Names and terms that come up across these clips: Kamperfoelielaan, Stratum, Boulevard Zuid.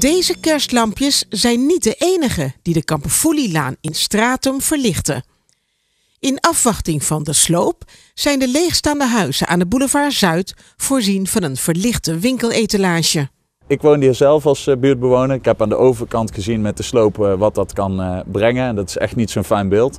Deze kerstlampjes zijn niet de enige die de Kamperfoelielaan in Stratum verlichten. In afwachting van de sloop zijn de leegstaande huizen aan de Boulevard Zuid voorzien van een verlichte winkeletalage. Ik woon hier zelf als buurtbewoner. Ik heb aan de overkant gezien met de sloop wat dat kan brengen. Dat is echt niet zo'n fijn beeld.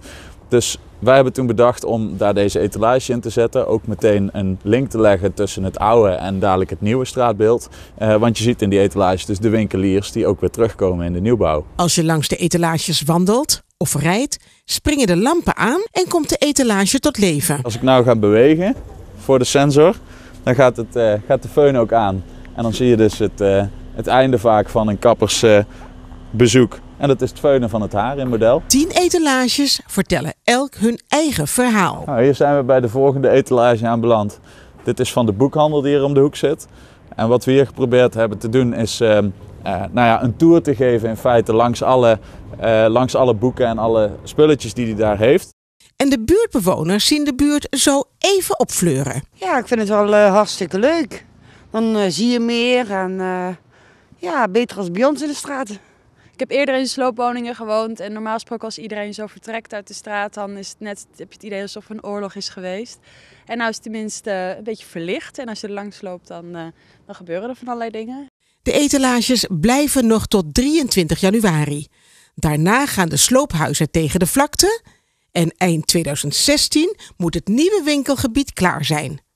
Dus wij hebben toen bedacht om daar deze etalage in te zetten. Ook meteen een link te leggen tussen het oude en dadelijk het nieuwe straatbeeld. Want je ziet in die etalage dus de winkeliers die ook weer terugkomen in de nieuwbouw. Als je langs de etalages wandelt of rijdt, springen de lampen aan en komt de etalage tot leven. Als ik nou ga bewegen voor de sensor, dan gaat de föhn ook aan. En dan zie je dus het einde vaak van een kappersbezoek. En dat is het föhnen van het haar in model. 10 etalages vertellen elk hun eigen verhaal. Nou, hier zijn we bij de volgende etalage aanbeland. Dit is van de boekhandel die hier om de hoek zit. En wat we hier geprobeerd hebben te doen is een tour te geven in feite langs alle boeken en alle spulletjes die hij daar heeft. En de buurtbewoners zien de buurt zo even opfleuren. Ja, ik vind het wel hartstikke leuk. Dan zie je meer en beter als bij ons in de straten. Ik heb eerder in sloopwoningen gewoond en normaal gesproken als iedereen zo vertrekt uit de straat, dan is het heb je het idee alsof er een oorlog is geweest. En nou is het tenminste een beetje verlicht en als je er langs loopt dan gebeuren er van allerlei dingen. De etalages blijven nog tot 23 januari. Daarna gaan de sloophuizen tegen de vlakte en eind 2016 moet het nieuwe winkelgebied klaar zijn.